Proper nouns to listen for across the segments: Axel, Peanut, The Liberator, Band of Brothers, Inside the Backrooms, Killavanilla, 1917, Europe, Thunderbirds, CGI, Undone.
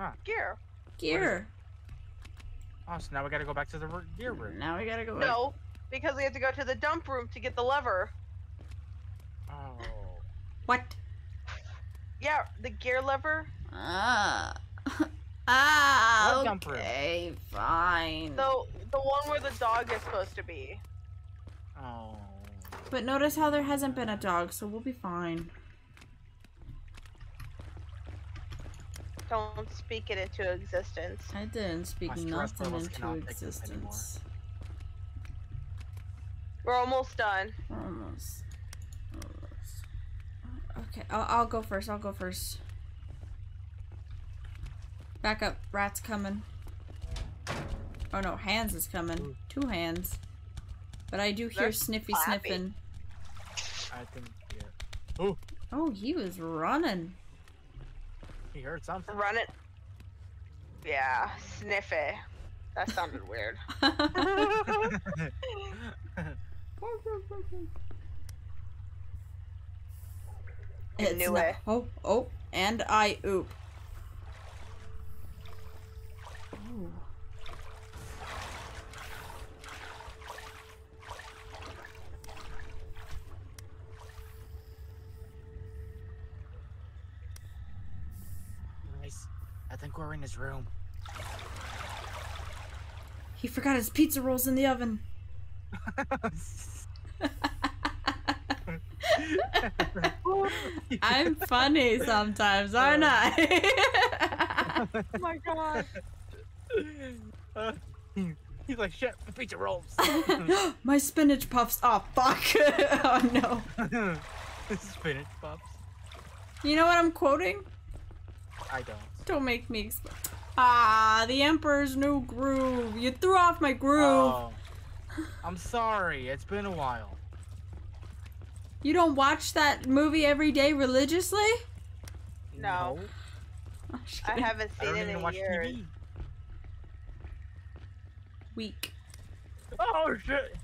Huh. Gear. Oh, so now we gotta go back to the gear room. Now we gotta go. No, because we have to go to the dump room to get the lever. Oh. What? Yeah, the gear lever. Ah. Ah. Okay, fine. So the one where the dog is supposed to be. Oh. But notice how there hasn't been a dog, so we'll be fine. Don't speak it into existence. I didn't speak nothing into existence. We're almost done. Almost. Okay, I'll go first. Back up. Rat's coming. Oh no, Hands is coming. Ooh. Two hands. But I do hear Sniffy sniffing. I think, yeah. Ooh. Oh, he was running. He heard something. Run it. Yeah, sniff it. That sounded weird. I knew it. Oh, and I oop. Ooh. I think we're in his room. He forgot his pizza rolls in the oven. I'm funny sometimes, aren't I? Oh my god. He's like, shit, the pizza rolls. My spinach puffs. Oh, fuck. Oh, no. Spinach puffs. You know what I'm quoting? I don't. Don't make me explain. Ah, the Emperor's New Groove. You threw off my groove. Oh, I'm sorry. It's been a while. You don't watch that movie every day religiously? No. I haven't seen it in years. Weak. Oh, shit.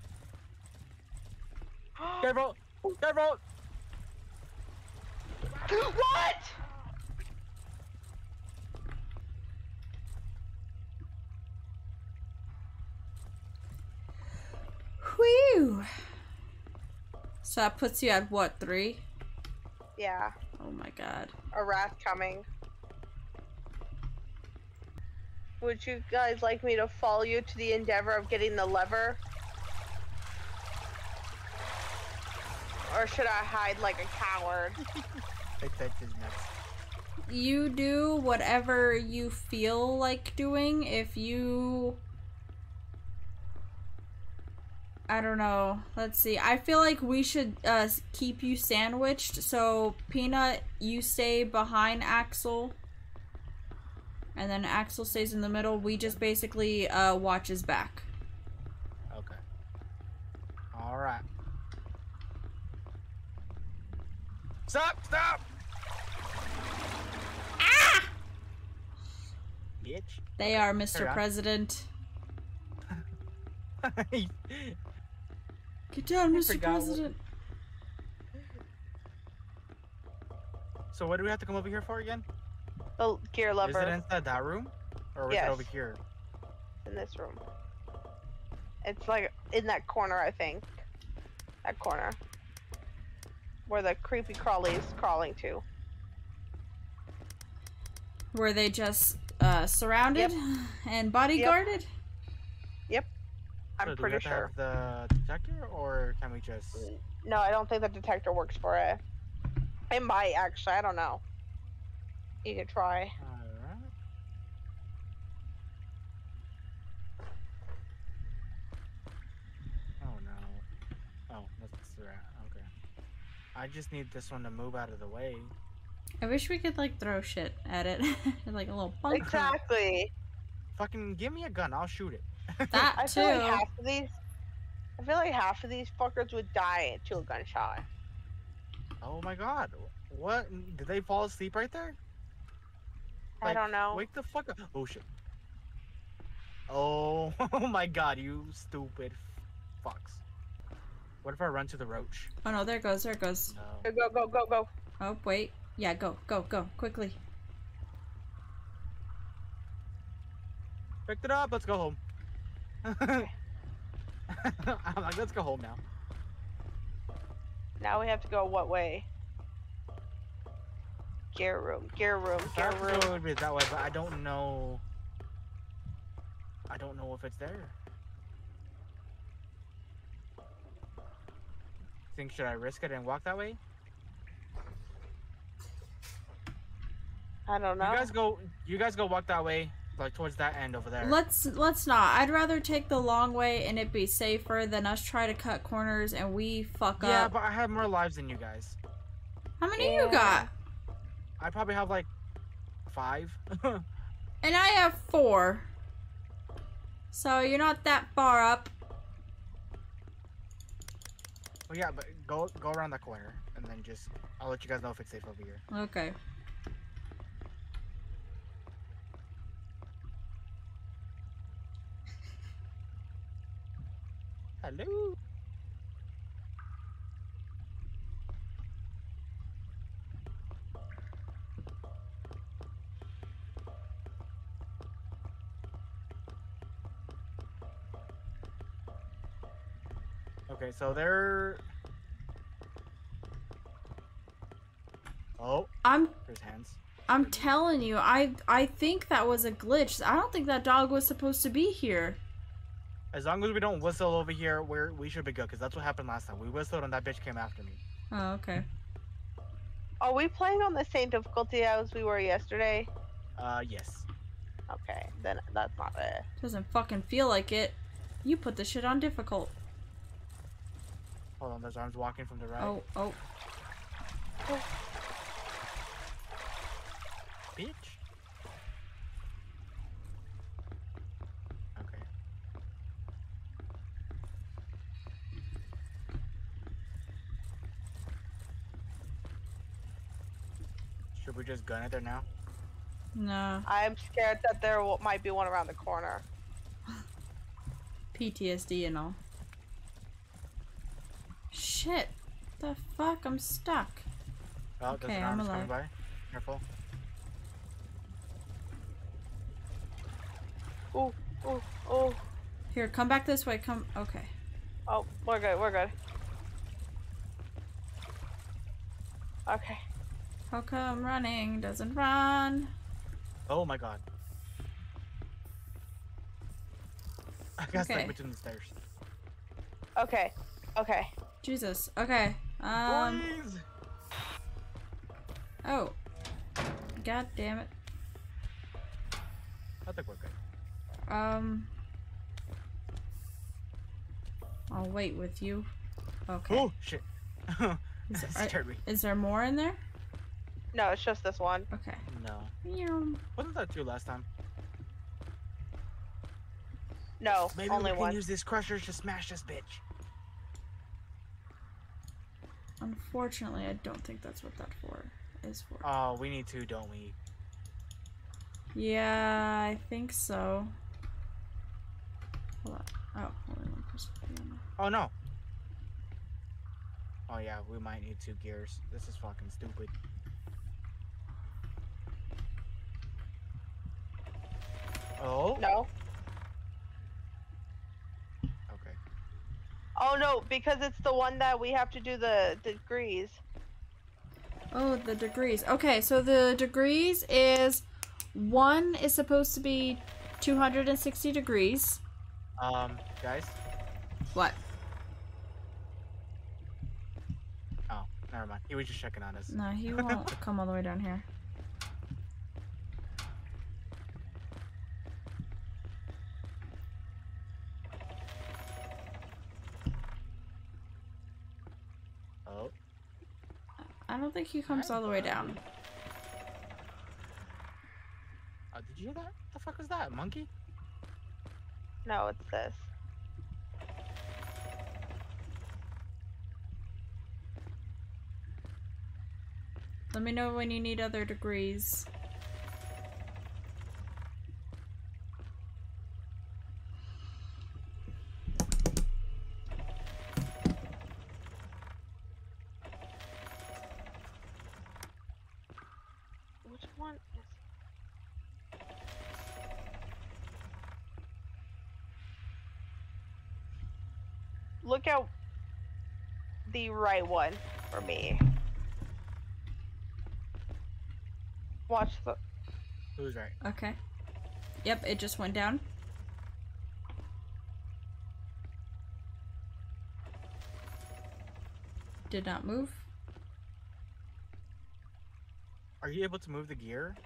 Careful. What? Whew. So that puts you at what, 3? Yeah. Oh my god. A rat coming. Would you guys like me to follow you to the endeavor of getting the lever? Or should I hide like a coward? You do whatever you feel like doing. If you... I don't know. Let's see. I feel like we should keep you sandwiched. So, Peanut, you stay behind Axel. And then Axel stays in the middle. We just basically watch his back. Okay. Alright. Stop! Ah! Bitch. They are Mr. President. Get down, Mr. President. So what do we have to come over here for again? The gear lever. Is it inside that room? Or is it over here? In this room. It's like in that corner, I think. That corner. Where the creepy crawlies crawling to. Were they just surrounded and bodyguarded? Yep. I'm pretty sure. Do we have to have the detector, or can we just... No, I don't think the detector works for it. It might, actually. I don't know. You could try. Alright. Oh, no. Oh, that's the rat. Okay. I just need this one to move out of the way. I wish we could, like, throw shit at it. Like a little punk. Exactly. Fucking give me a gun. I'll shoot it. That too. I feel like half of these fuckers would die to a gunshot. Oh my god. What? Did they fall asleep right there? Like, I don't know. Wake the fuck up. Oh shit. Oh, oh my god, you stupid fucks. What if I run to the roach? Oh no, there it goes. No. Go. Oh wait. Yeah, go. Quickly. Picked it up. Let's go home. I'm like, let's go home now. Now we have to go what way? Gear room. Gear room. Gear room. It would be that way, but I don't know. I don't know if it's there. Think should I risk it and walk that way? I don't know. You guys go walk that way, like towards that end over there. Let's not. I'd rather take the long way and it be safer than us try to cut corners and we fuck up. Yeah, but I have more lives than you guys. How many you got? I probably have like 5. And I have 4. So you're not that far up. Well, yeah, but go around that corner and then just I'll let you guys know if it's safe over here. Okay. Hello. Okay, so they're... Oh, there's hands. I'm telling you, I think that was a glitch. I don't think that dog was supposed to be here. As long as we don't whistle over here, we should be good, because that's what happened last time. We whistled and that bitch came after me. Oh, okay. Are we playing on the same difficulty as we were yesterday? Yes. Okay, then that's not it. Doesn't fucking feel like it. You put this shit on difficult. Hold on, those arms walking from the right. Oh, oh. Oh. Bitch. Should we just gun it there now? No. I'm scared that there might be one around the corner. PTSD and all. Shit. The fuck? I'm stuck. Oh, okay, there's an arm coming by. Careful. Oh, oh, oh. Here, come back this way. Come. Okay. Oh, we're good. We're good. Okay. How come running doesn't run? Oh my god. I got stuck between the stairs. Okay. Okay. Jesus. Okay. Please. Oh. God damn it. I think we're good. I'll wait with you. Okay. Oh shit. Is there more in there? No, it's just this one. Okay. No. Yeah. Wasn't that 2 last time? No, maybe only we can use this crusher to smash this bitch. Unfortunately, I don't think that's what that is for. Oh, we need 2, don't we? Yeah, I think so. Hold on. Oh, only 1 person. Oh no. Oh yeah, we might need 2 gears. This is fucking stupid. Oh? No. Okay. Oh no, because it's the one that we have to do the degrees. Oh, the degrees. Okay, so the degrees is 1 is supposed to be 260 degrees. Guys? What? Oh, never mind. He was just checking on us. No, he won't come all the way down here. I don't think he comes all the way down. Oh, did you hear that? What the fuck was that? Monkey? No, it's this. Let me know when you need other degrees. Look out the right one for me. Watch the... Who's right? Okay. Yep, it just went down. Did not move. Are you able to move the gear?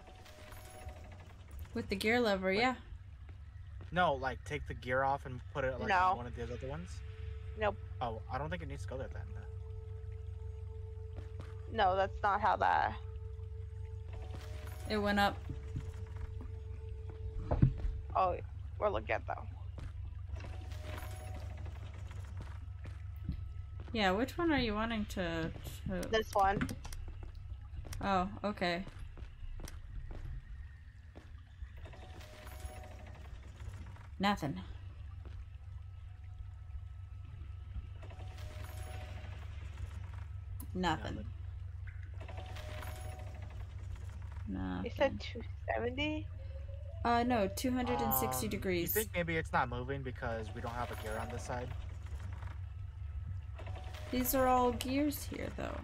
With the gear lever, like, yeah. No, like take the gear off and put it like on one of the other ones? Nope. Oh, I don't think it needs to go there then. No, that's not how that... It went up. Oh, we're looking at though. Yeah, which one are you wanting to... This one. Oh, okay. Nothing. Nothing. Nothing. You said 270? No, 260 degrees. You think maybe it's not moving because we don't have a gear on this side? These are all gears here, though.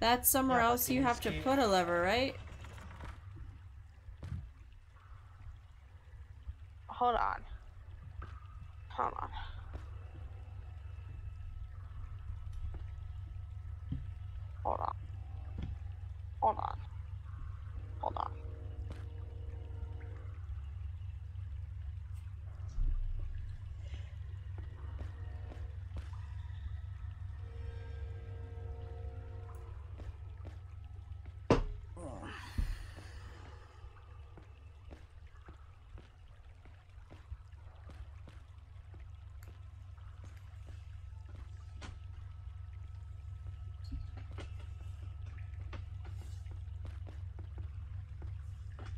That's somewhere else you have to put a lever, right? Hold on. Hold on. Hold on. Hold on. Hold on.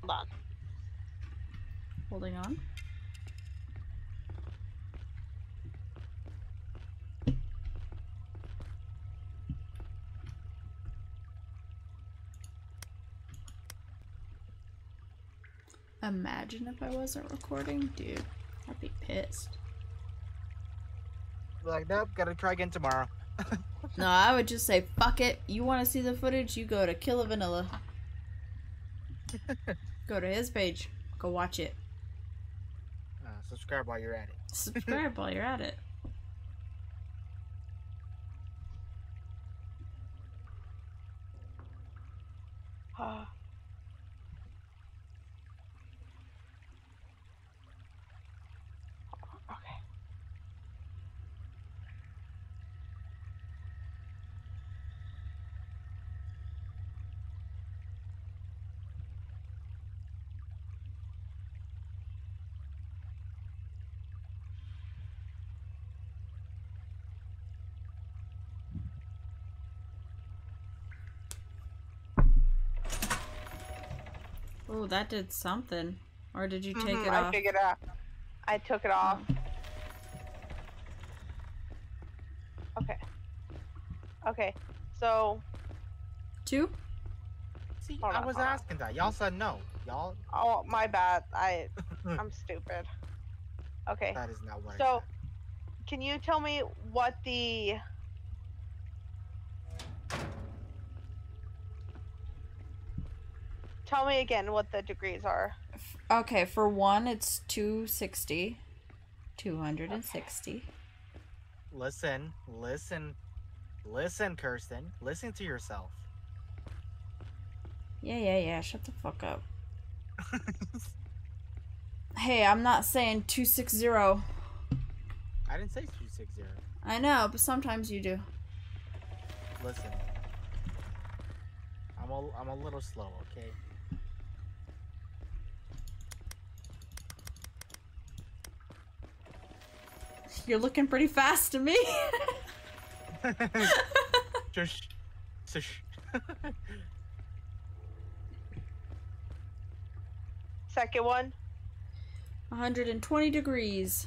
On. Holding on. Imagine if I wasn't recording, dude. I'd be pissed. Like, nope, gotta try again tomorrow. No, I would just say, fuck it. You wanna see the footage? You go to Killavanilla. Go to his page. Go watch it. Subscribe while you're at it. Subscribe while you're at it. Oh, that did something. Or did you take it off? I figured it out. I took it off. Okay. Okay. So. Two? See, I was asking that. Y'all said no. Y'all. Oh, my bad. I'm stupid. Okay. That is not what. So, can you tell me what the? Tell me again what the degrees are. Okay, for one, it's 260. 260. Okay. Listen, listen, listen, Kirsten. Listen to yourself. Yeah. Shut the fuck up. Hey, I'm not saying 260. I didn't say 260. I know, but sometimes you do. Listen. I'm a little slow, okay? You're looking pretty fast to me. Shush. Shush. Second one. 120 degrees.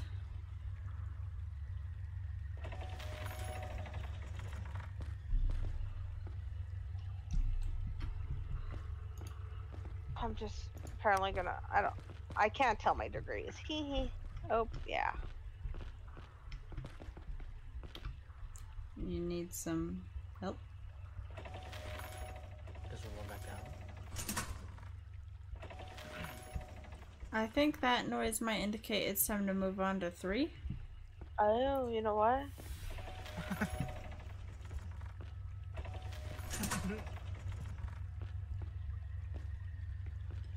I'm just apparently gonna. I can't tell my degrees. Hee hee. Oh yeah. You need some help? There's one back down. I think that noise might indicate it's time to move on to 3. Oh, you know what?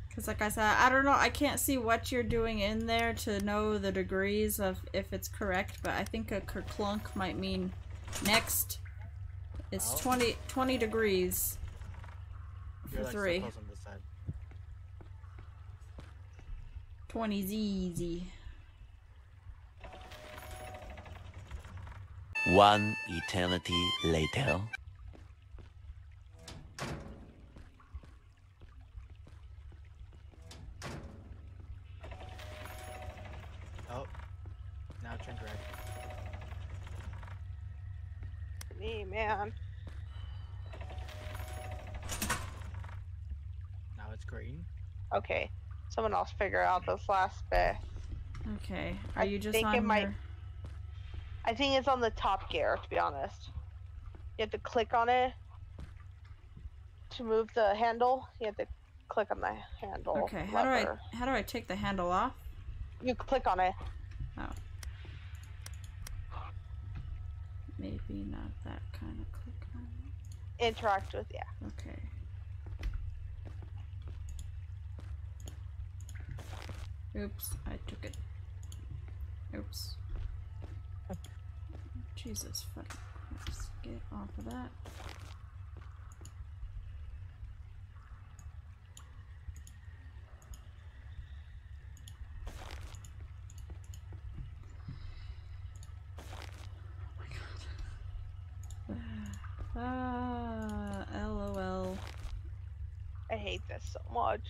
Because like I said, I don't know, I can't see what you're doing in there to know the degrees of if it's correct, but I think a kerplunk might mean next. It's 20 degrees for like 3. So 20's easy. 1 eternity later. Man. Now it's green. Okay. Someone else figure out this last bit. Okay. Are you just on here? I think it's on the top gear, to be honest. You have to click on it to move the handle. You have to click on the handle. Okay. How do I take the handle off? You click on it. Oh. Maybe not that kind of click on it. Interact with, yeah. Okay. Oops, I took it. Oops. Jesus fucking Christ. Get off of that. LOL. I hate this so much.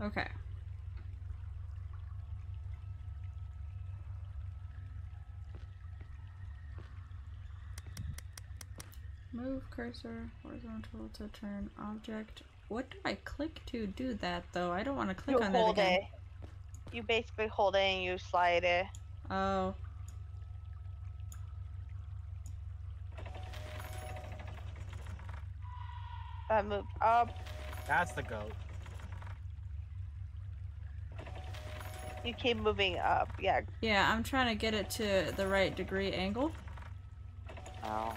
Okay. Move cursor horizontal to turn object. What do I click to do that though? I don't want to click on that again. You basically hold it and you slide it. Oh. That moved up. That's the goat. You keep moving up, yeah. Yeah, I'm trying to get it to the right degree angle. Oh.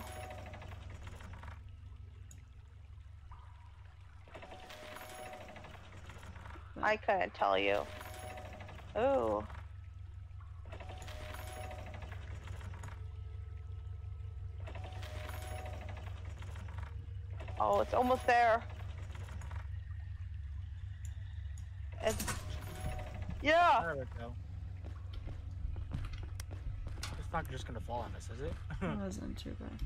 But I couldn't tell you. Ooh. Oh, it's almost there. It's... Yeah! There we go. It's not just gonna fall on us, is it? That wasn't too bad.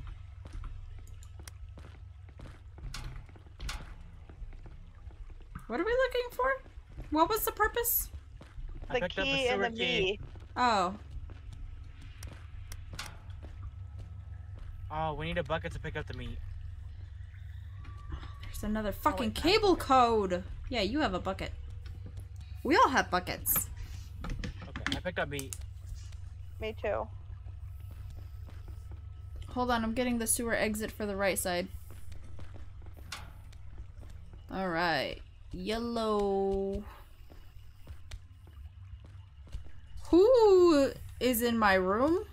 What are we looking for? What was the purpose? The key and the key. Oh. Oh, we need a bucket to pick up the meat. Another fucking cable code. Yeah, you have a bucket. We all have buckets. Okay, I picked up meat. Me too. Hold on, I'm getting the sewer exit for the right side. All right, yellow. Who is in my room?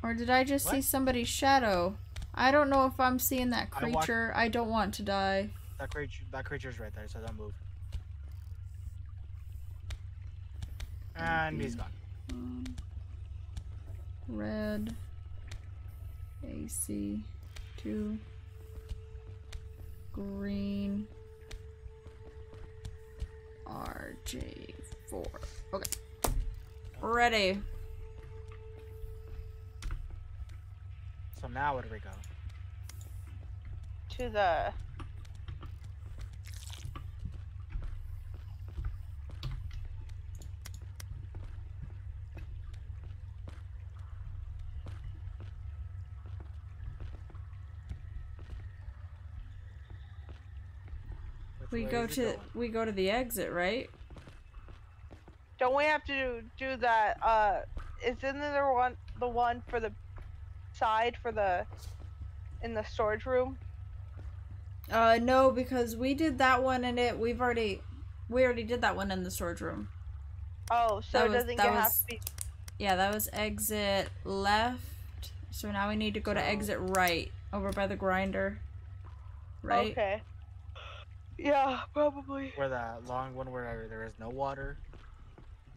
Or did I just see somebody's shadow? I don't know if I'm seeing that creature. I don't want to die. That creature's right there, so don't move. And he's gone. Red. AC. 2. Green. RJ4. Okay. Ready. So now where do we go? To the... We go to the exit, right? Don't we have to do that? Isn't there the one for the side for the in the storage room? No, because we did that one and we already did that one in the storage room. Oh, so doesn't it have to be? Yeah, that was exit left. So now we need to go to exit right over by the grinder. Right? Okay. Yeah, probably. Where that long one where there is no water.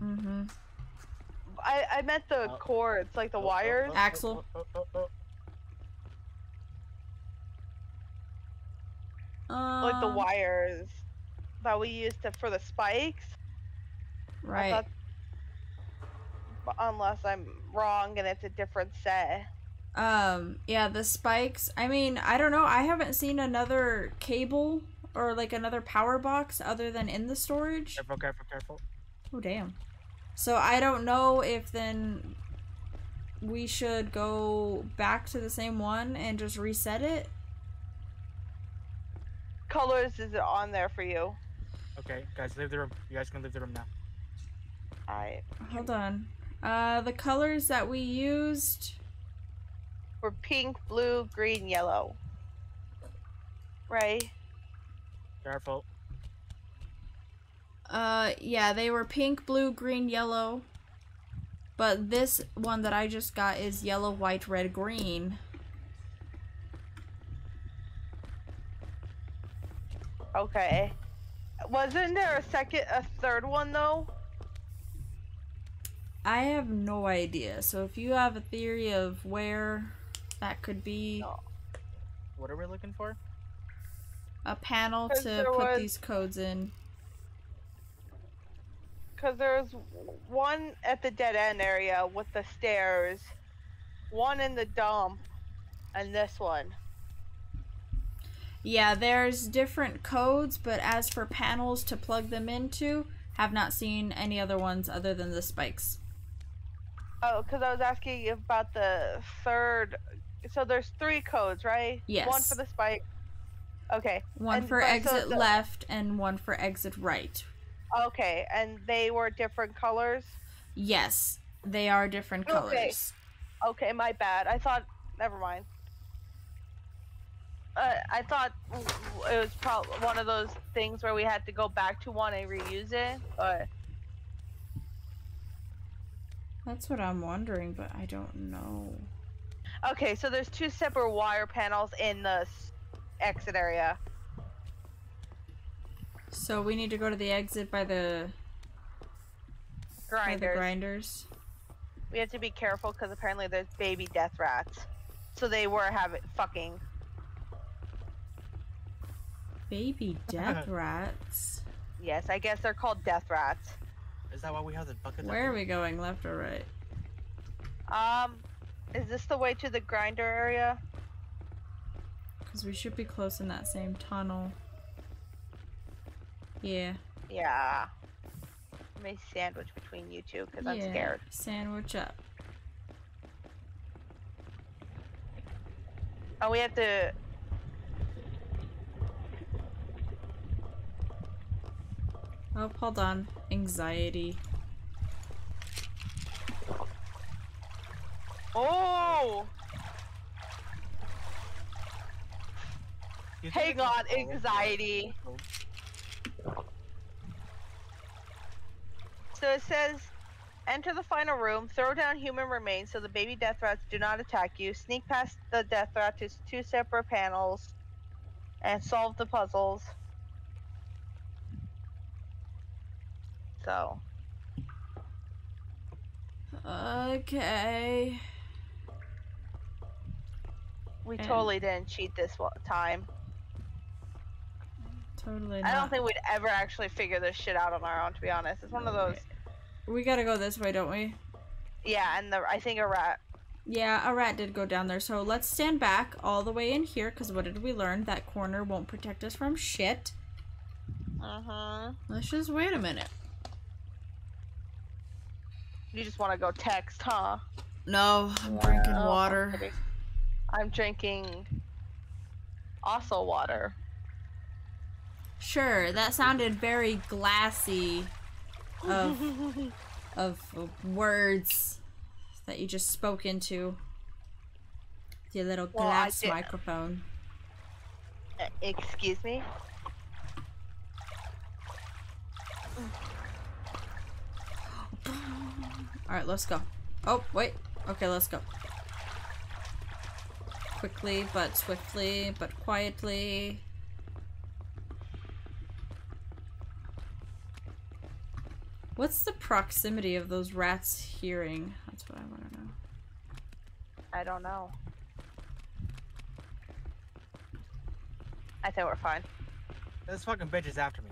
Mm-hmm. I meant the cords, like the wires. Axel. Like the wires that we used for the spikes. Right. I thought, unless I'm wrong and it's a different set. Yeah, the spikes. I mean, I don't know. I haven't seen another cable or like another power box other than in the storage. Careful, careful, careful. Oh, damn. So I don't know if then we should go back to the same one and just reset it. Colors is on there for you. Okay, guys, leave the room. You guys can leave the room now. Alright. Hold on. The colors that we used were pink, blue, green, yellow. Right? Careful. Yeah, they were pink, blue, green, yellow. But this one that I just got is yellow, white, red, green. Okay. Wasn't there a third one though? I have no idea. So if you have a theory of where that could be. No. What are we looking for? A panel to put these codes in. Because there's one at the dead end area with the stairs, one in the dump, and this one. Yeah, there's different codes, but as for panels to plug them into, have not seen any other ones other than the spikes. Oh, because I was asking about the third. So there's three codes, right? Yes. One for the spike. Okay. One for exit left and one for exit right. Okay, and they were different colors? Yes, they are different colors. Okay, my bad. I thought, never mind. I thought it was probably one of those things where we had to go back to one and reuse it, but... That's what I'm wondering, but I don't know. Okay, so there's two separate wire panels in the exit area. So we need to go to the exit by the grinders. We have to be careful because apparently there's baby death rats. So they were fucking. Baby death rats? Yes, I guess they're called death rats. Is that why we have the bucket? Where are we going, left or right? Is this the way to the grinder area? Because we should be close in that same tunnel. Yeah. Yeah. Let me sandwich between you two because I'm scared. Sandwich up. Oh, we have to. Oh, hold on. Anxiety. Oh! Hang on, anxiety. So it says, enter the final room, throw down human remains so the baby death rats do not attack you, sneak past the death rat to two separate panels, and solve the puzzles. So. Okay. We totally didn't cheat this time. Totally not. I don't think we'd ever actually figure this shit out on our own, to be honest. It's one of those. We gotta go this way, don't we? Yeah, and I think a rat. Yeah, a rat did go down there. So let's stand back all the way in here, because what did we learn? That corner won't protect us from shit. Uh-huh. Let's just wait a minute. You just want to go text, huh? No, I'm drinking water. I'm drinking also water. Sure, that sounded very glassy. of words that you just spoke into your little glass microphone. Excuse me? Alright, let's go. Oh, wait. Okay, let's go. Quickly, but swiftly, but quietly. What's the proximity of those rats hearing? That's what I want to know. I don't know. I think we're fine. This fucking bitch is after me.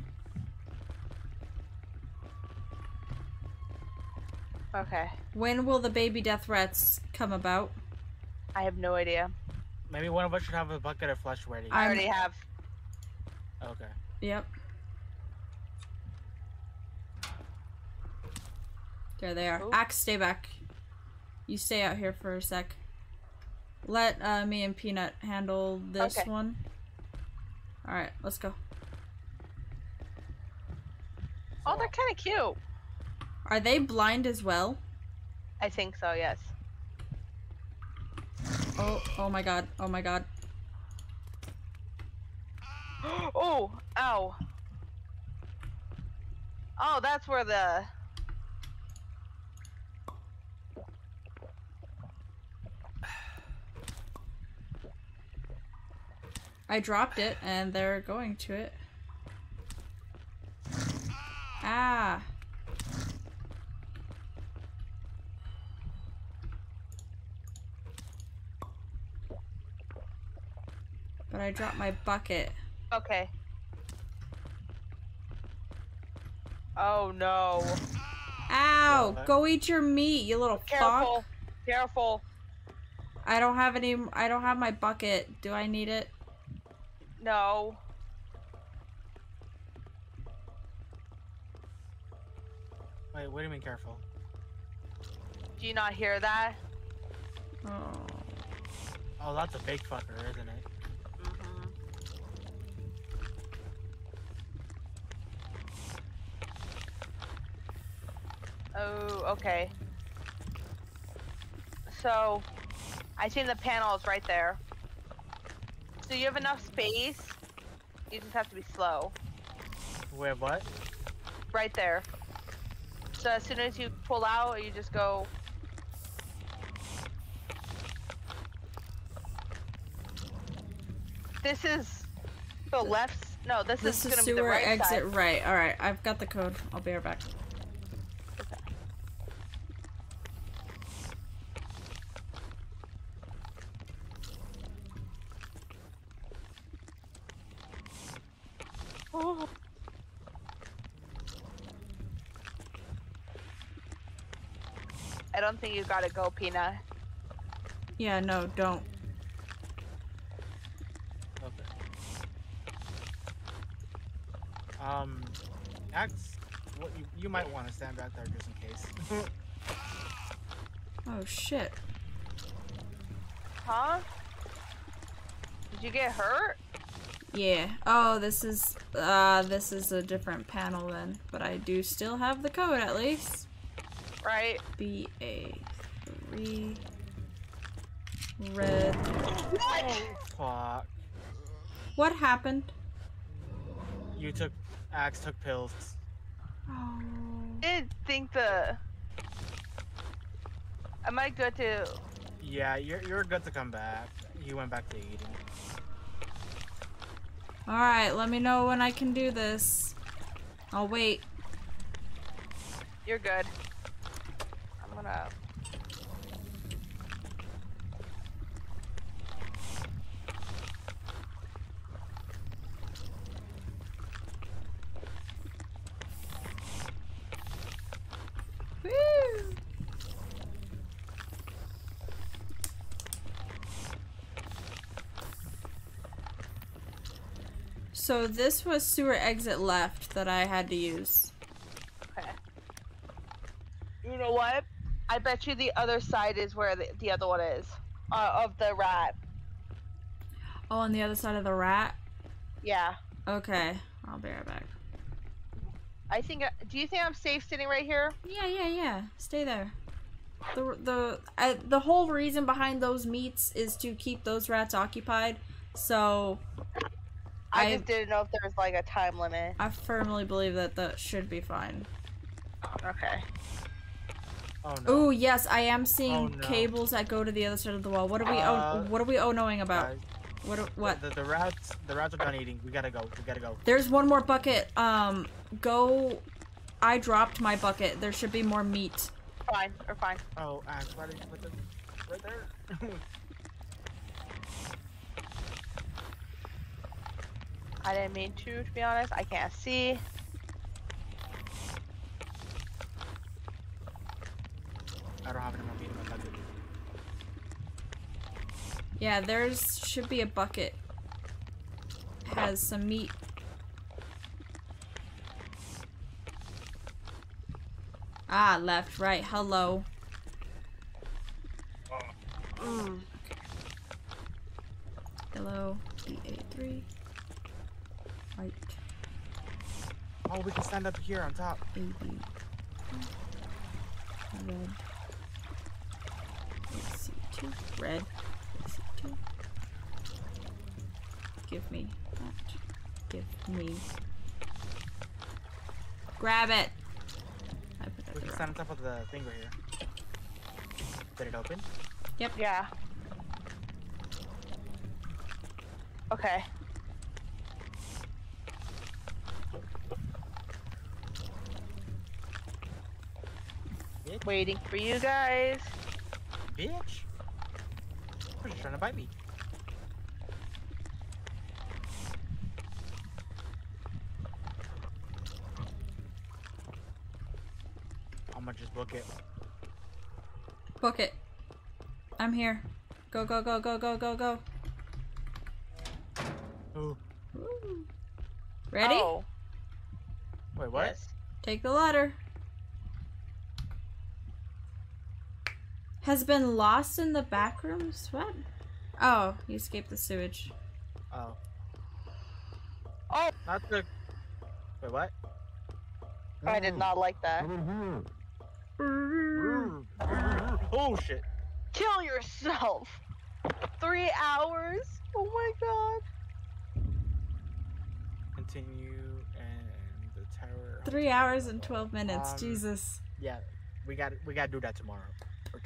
Okay. When will the baby death rats come about? I have no idea. Maybe one of us should have a bucket of flesh ready. I already have. Okay. Yep. There they are. Ooh. Axe, stay back. You stay out here for a sec. Let me and Peanut handle this one. Alright, let's go. Oh, they're kind of cute. Are they blind as well? I think so, yes. Oh, oh my god, oh my god. Oh, ow. Oh, that's where the... I dropped it, and they're going to it. Ah. But I dropped my bucket. Okay. Oh no. Ow! Go eat your meat, you little fuck. Careful. Careful. I don't have any. I don't have my bucket. Do I need it? No. Wait, what do you mean careful? Do you not hear that? Oh. Oh, that's a big fucker, isn't it? Oh, okay. So, I see the panels right there. So you have enough space. You just have to be slow. Where what? Right there. So as soon as you pull out, you just go. This is the left. No, this is going to be the right side. This is sewer exit right. All right, I've got the code. I'll be right back. I don't think you gotta go, Peanut. Yeah, no, don't. Okay. Axe, well, you might want to stand back there just in case. Oh shit. Huh? Did you get hurt? Yeah. Oh, this is a different panel then, but I do still have the code at least. Right. BA3 red. What? Fuck. What happened? You took Axe took pills. Oh. I think the. Am I good to? Yeah, you're good to come back. You went back to eating. Alright, let me know when I can do this. I'll wait. You're good. I'm gonna... Woo! So this was sewer exit left that I had to use. Okay. You know what? I bet you the other side is where the other one is. Of the rat. Oh, on the other side of the rat? Yeah. Okay. I'll be right back. I think. Do you think I'm safe sitting right here? Yeah, yeah, yeah. Stay there. The whole reason behind those meats is to keep those rats occupied. So I just didn't know if there was like a time limit. I firmly believe that that should be fine. Okay. Oh no. Ooh, yes, I am seeing cables that go to the other side of the wall. What are we? What are we knowing about? What? The rats. The rats are done eating. We gotta go. We gotta go. There's one more bucket. Go. I dropped my bucket. There should be more meat. Fine. We're fine. Oh, Axe, why did you put them right there? I didn't mean to be honest. I can't see. I don't have any more meat in my bucket. Yeah, there's should be a bucket. Has some meat. Ah, left, right, hello. Mm. Hello, D83. Right. Oh, we can stand up here on top. AB. Red. Let's see, two. Red. Let's see, two. Give me that. Give me. Grab it! I put that we can stand on top of the thing right here. Did it open? Yep. Yeah. Okay. Bitch. Waiting for you guys. Bitch. You're just trying to bite me. I'm gonna just book it. Book it. I'm here. Go, go, go, go, go, go, go. Ooh. Ooh. Ready? Oh. Wait, what? Yes. Take the ladder. Has been lost in the back rooms? What? Oh, you escaped the sewage. Oh. Oh! Not the... Wait, what? I did not like that. Oh, shit. Kill yourself! 3 hours? Oh my god. Continue and the tower... 3 hours and 12 minutes, Jesus. Yeah, we gotta do that tomorrow.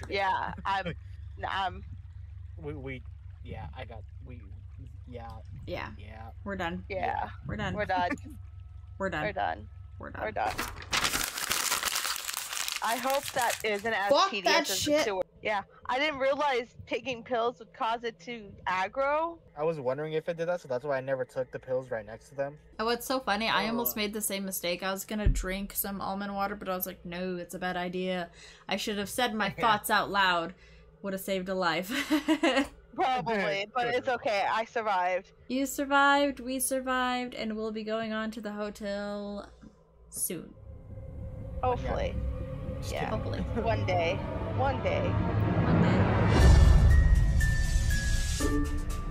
Yeah, we're done. Yeah. We're done. We're done. We're done. We're done. We're done. We're done. I hope that isn't as tedious as the sewer. Yeah. I didn't realize taking pills would cause it to aggro. I was wondering if it did that, so that's why I never took the pills right next to them. Oh, it's so funny. I almost made the same mistake. I was gonna drink some almond water, but I was like, no, it's a bad idea. I should have said my thoughts out loud. Would have saved a life. Probably, but it's okay. I survived. You survived, we survived, and we'll be going on to the hotel soon. Hopefully. Yeah. Hopefully. One day. One day. One day.